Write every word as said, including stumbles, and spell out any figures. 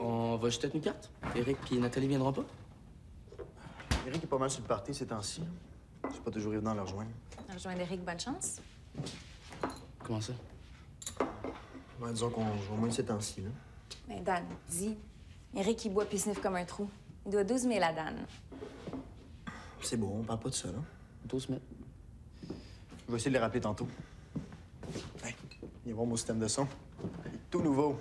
On va jeter une carte? Eric et Nathalie viendront pas? Eric est pas mal sur le party ces temps-ci. C'est pas toujours évident de le rejoindre. Rejoindre Eric, bonne chance. Comment ça? Ben, disons qu'on joue au moins ces temps-ci. Ben, Dan, dis. Eric, il boit puis sniffe comme un trou. Il doit douze mille à Dan. C'est beau, on parle pas de ça, là. douze mille. Je vais essayer de les rappeler tantôt. Hey, viens voir mon système de son. Tout nouveau.